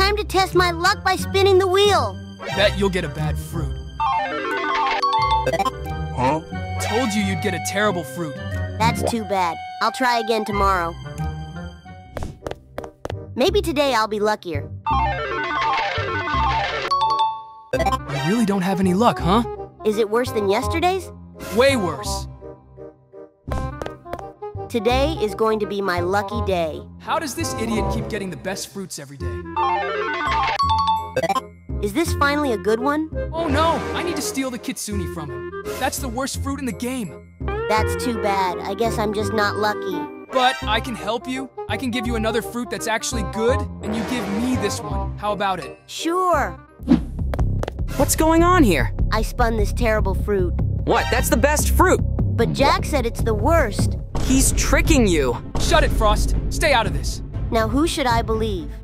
Time to test my luck by spinning the wheel. Bet you'll get a bad fruit. Huh? Told you you'd get a terrible fruit. That's too bad. I'll try again tomorrow. Maybe today I'll be luckier. I really don't have any luck, huh? Is it worse than yesterday's? Way worse. Today is going to be my lucky day. How does this idiot keep getting the best fruits every day? Is this finally a good one? Oh no, I need to steal the kitsune from him. That's the worst fruit in the game. That's too bad. I guess I'm just not lucky. But I can help you. I can give you another fruit that's actually good, and you give me this one. How about it? Sure. What's going on here? I spun this terrible fruit. What? That's the best fruit. But Jack said it's the worst. He's tricking you. Shut it, Frost. Stay out of this. Now who should I believe?